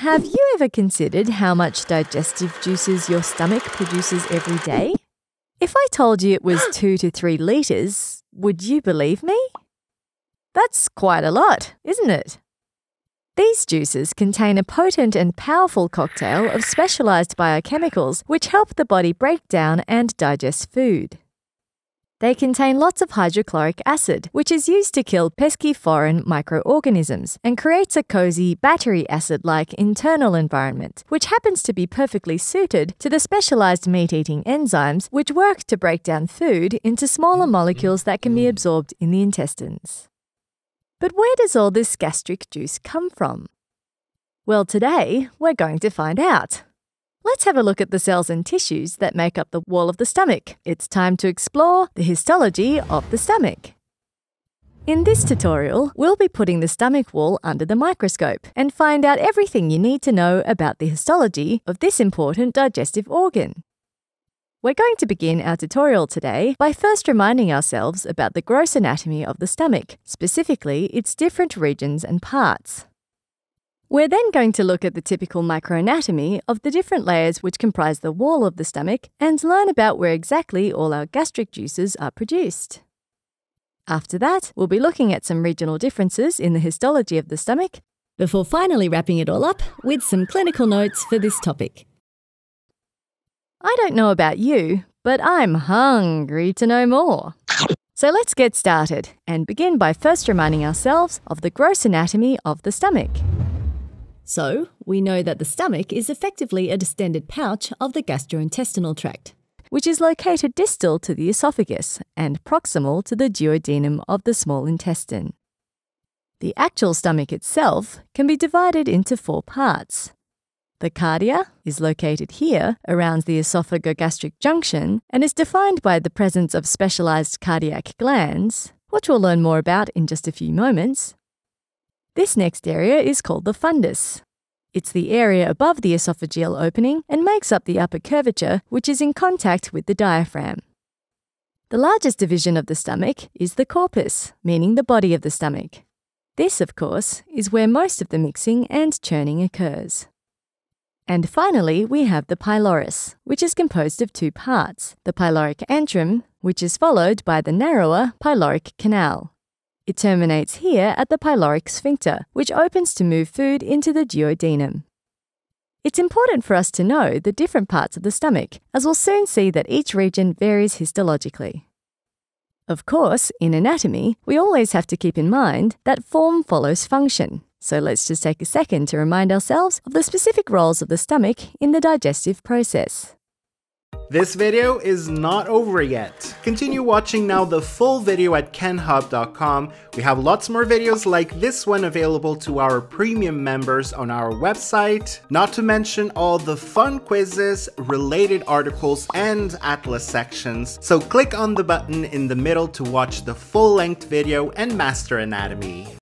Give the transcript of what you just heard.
Have you ever considered how much digestive juices your stomach produces every day? If I told you it was 2 to 3 litres, would you believe me? That's quite a lot, isn't it? These juices contain a potent and powerful cocktail of specialised biochemicals which help the body break down and digest food. They contain lots of hydrochloric acid, which is used to kill pesky foreign microorganisms and creates a cosy battery acid-like internal environment, which happens to be perfectly suited to the specialised meat-eating enzymes which work to break down food into smaller molecules that can be absorbed in the intestines. But where does all this gastric juice come from? Well, today we're going to find out. Let's have a look at the cells and tissues that make up the wall of the stomach. It's time to explore the histology of the stomach. In this tutorial, we'll be putting the stomach wall under the microscope and find out everything you need to know about the histology of this important digestive organ. We're going to begin our tutorial today by first reminding ourselves about the gross anatomy of the stomach, specifically its different regions and parts. We're then going to look at the typical microanatomy of the different layers which comprise the wall of the stomach and learn about where exactly all our gastric juices are produced. After that, we'll be looking at some regional differences in the histology of the stomach before finally wrapping it all up with some clinical notes for this topic. I don't know about you, but I'm hungry to know more. So let's get started and begin by first reminding ourselves of the gross anatomy of the stomach. So, we know that the stomach is effectively a distended pouch of the gastrointestinal tract, which is located distal to the esophagus and proximal to the duodenum of the small intestine. The actual stomach itself can be divided into 4 parts. The cardia is located here around the esophagogastric junction and is defined by the presence of specialised cardiac glands, which we'll learn more about in just a few moments. This next area is called the fundus. It's the area above the esophageal opening and makes up the upper curvature, which is in contact with the diaphragm. The largest division of the stomach is the corpus, meaning the body of the stomach. This, of course, is where most of the mixing and churning occurs. And finally, we have the pylorus, which is composed of 2 parts, the pyloric antrum, which is followed by the narrower pyloric canal. It terminates here at the pyloric sphincter, which opens to move food into the duodenum. It's important for us to know the different parts of the stomach, as we'll soon see that each region varies histologically. Of course, in anatomy, we always have to keep in mind that form follows function. So let's just take a second to remind ourselves of the specific roles of the stomach in the digestive process. This video is not over yet. Continue watching now the full video at kenhub.com. We have lots more videos like this one available to our premium members on our website, not to mention all the fun quizzes, related articles, and atlas sections. So click on the button in the middle to watch the full-length video and master anatomy.